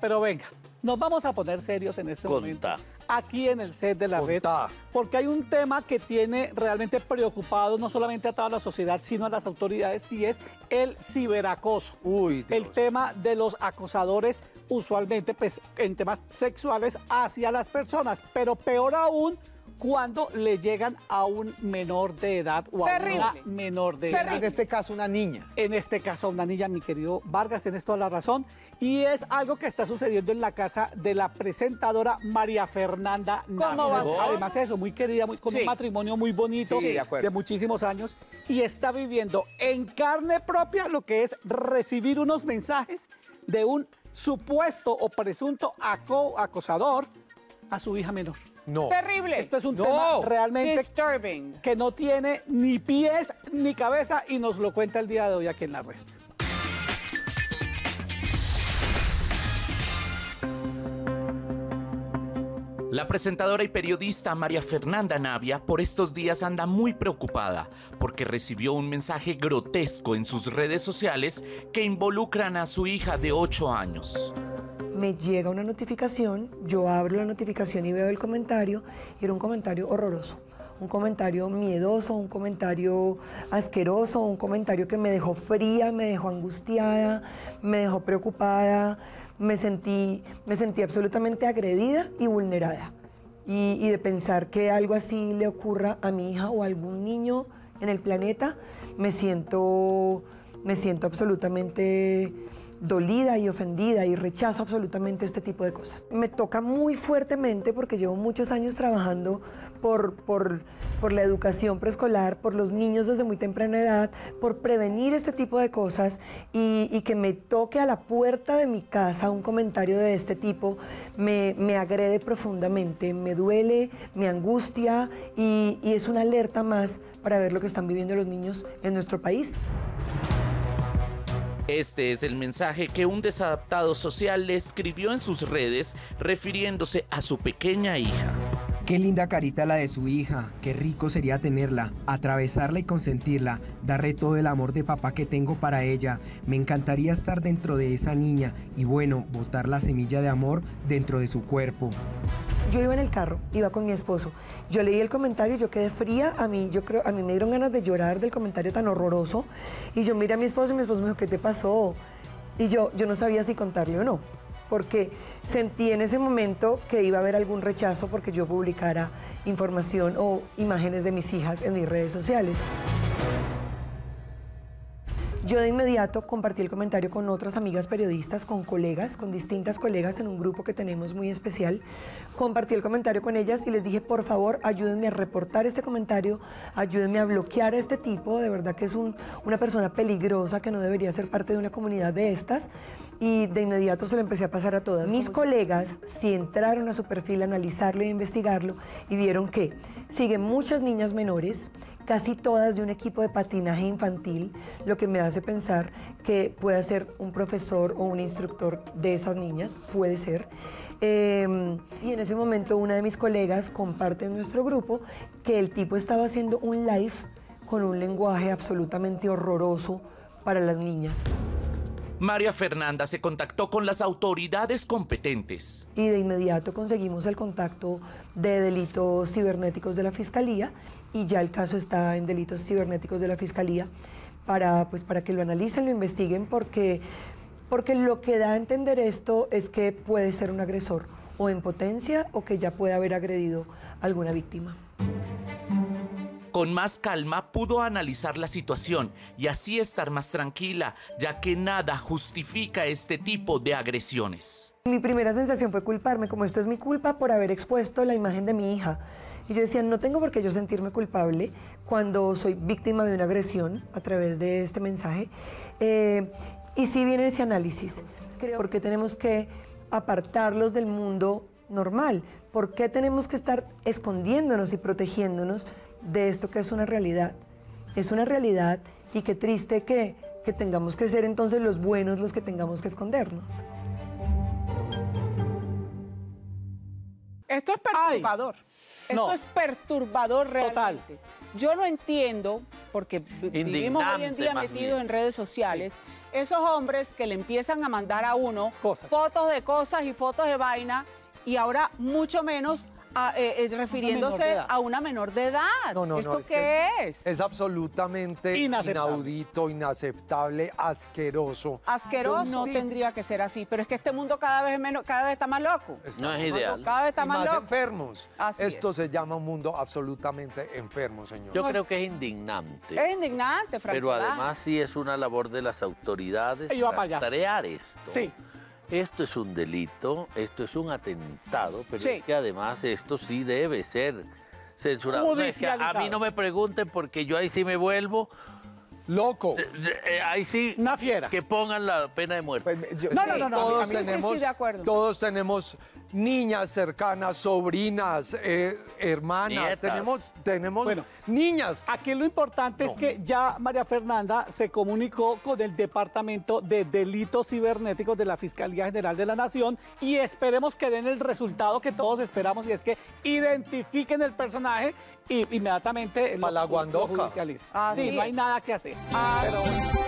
Pero venga, nos vamos a poner serios en este momento. Aquí en el set de La Red. Porque hay un tema que tiene realmente preocupado no solamente a toda la sociedad, sino a las autoridades, y es el ciberacoso. Uy, Dios. El tema de los acosadores, usualmente pues, en temas sexuales hacia las personas. Pero peor aún, cuando le llegan a un menor de edad o a una menor de edad. En este caso, una niña. En este caso, una niña, mi querido Vargas, tienes toda la razón. Y es algo que está sucediendo en la casa de la presentadora María Fernanda Navia. ¿Cómo vas? Además de eso, muy querida, con un matrimonio muy bonito, de muchísimos años. Y está viviendo en carne propia lo que es recibir unos mensajes de un supuesto o presunto acosador a su hija menor. No. Terrible. Esto es un tema realmente disturbing, que no tiene ni pies ni cabeza, y nos lo cuenta el día de hoy aquí en La Red. La presentadora y periodista María Fernanda Navia por estos días anda muy preocupada porque recibió un mensaje grotesco en sus redes sociales que involucran a su hija de 8 años. Me llega una notificación, yo abro la notificación y veo el comentario, y era un comentario horroroso, un comentario miedoso, un comentario asqueroso, un comentario que me dejó fría, me dejó angustiada, me dejó preocupada, me sentí absolutamente agredida y vulnerada. Y de pensar que algo así le ocurra a mi hija o a algún niño en el planeta, me siento absolutamente dolida y ofendida, y rechazo absolutamente este tipo de cosas. Me toca muy fuertemente porque llevo muchos años trabajando por la educación preescolar, por los niños desde muy temprana edad, por prevenir este tipo de cosas, y que me toque a la puerta de mi casa un comentario de este tipo me agrede profundamente, me duele, me angustia, y es una alerta más para ver lo que están viviendo los niños en nuestro país. Este es el mensaje que un desadaptado social le escribió en sus redes refiriéndose a su pequeña hija. Qué linda carita la de su hija, qué rico sería tenerla, atravesarla y consentirla, darle todo el amor de papá que tengo para ella. Me encantaría estar dentro de esa niña y bueno, botar la semilla de amor dentro de su cuerpo. Yo iba en el carro, iba con mi esposo. Yo leí el comentario, yo quedé fría. A mí me dieron ganas de llorar del comentario tan horroroso. Y yo miré a mi esposo y mi esposo me dijo, ¿qué te pasó? Y yo no sabía si contarle o no, porque sentí en ese momento que iba a haber algún rechazo porque yo publicara información o imágenes de mis hijas en mis redes sociales. Yo de inmediato compartí el comentario con otras amigas periodistas, con colegas, con distintas colegas en un grupo que tenemos muy especial. Compartí el comentario con ellas y les dije, por favor, ayúdenme a reportar este comentario, ayúdenme a bloquear a este tipo, de verdad que es una persona peligrosa que no debería ser parte de una comunidad de estas. Y de inmediato se lo empecé a pasar a todas. Mis colegas sí entraron a su perfil a analizarlo e investigarlo y vieron que siguen muchas niñas menores, casi todas de un equipo de patinaje infantil, lo que me hace pensar que puede ser un profesor o un instructor de esas niñas, puede ser. Y en ese momento una de mis colegas comparte en nuestro grupo que el tipo estaba haciendo un live con un lenguaje absolutamente horroroso para las niñas. María Fernanda se contactó con las autoridades competentes. Y de inmediato conseguimos el contacto de delitos cibernéticos de la Fiscalía, y ya el caso está en delitos cibernéticos de la Fiscalía para que lo analicen, lo investiguen, porque lo que da a entender esto es que puede ser un agresor o en potencia o que ya puede haber agredido a alguna víctima. Con más calma pudo analizar la situación y así estar más tranquila, ya que nada justifica este tipo de agresiones. Mi primera sensación fue culparme, como esto es mi culpa por haber expuesto la imagen de mi hija. Y yo decía, no tengo por qué yo sentirme culpable cuando soy víctima de una agresión a través de este mensaje. Y sí viene ese análisis, porque tenemos que apartarlos del mundo normal. ¿Por qué tenemos que estar escondiéndonos y protegiéndonos de esto que es una realidad? Es una realidad, y qué triste que tengamos que ser entonces los buenos los que tengamos que escondernos. Esto es perturbador. Esto es perturbador realmente. Total. Yo no entiendo, porque vivimos hoy en día metidos en redes sociales, esos hombres que le empiezan a mandar a uno fotos de cosas y fotos de vaina, y ahora mucho menos refiriéndose a una menor de edad. ¿Esto qué es? Es absolutamente inaudito, inaceptable, asqueroso. Asqueroso. No tendría que ser así, pero es que este mundo cada vez menos, cada vez está más loco. No es ideal. Cada vez está más loco. Más enfermos. Esto se llama un mundo absolutamente enfermo, señor. Yo creo que es indignante. Es indignante, Francisco. Pero además sí es una labor de las autoridades rastrear esto. Sí. Esto es un delito, esto es un atentado, pero es que además esto sí debe ser censurado. No es que a mí no me pregunten porque yo ahí sí me vuelvo... loco. Ahí sí... una fiera. Que pongan la pena de muerte. Pues, yo, no, sí, de acuerdo. Todos tenemos niñas cercanas, sobrinas, hermanas, tenemos bueno, niñas. Aquí lo importante es que ya María Fernanda se comunicó con el Departamento de Delitos Cibernéticos de la Fiscalía General de la Nación y esperemos que den el resultado que todos esperamos, y es que identifiquen el personaje y inmediatamente lo judicialicen. Ah, sí, no hay nada que hacer. Ah, pero...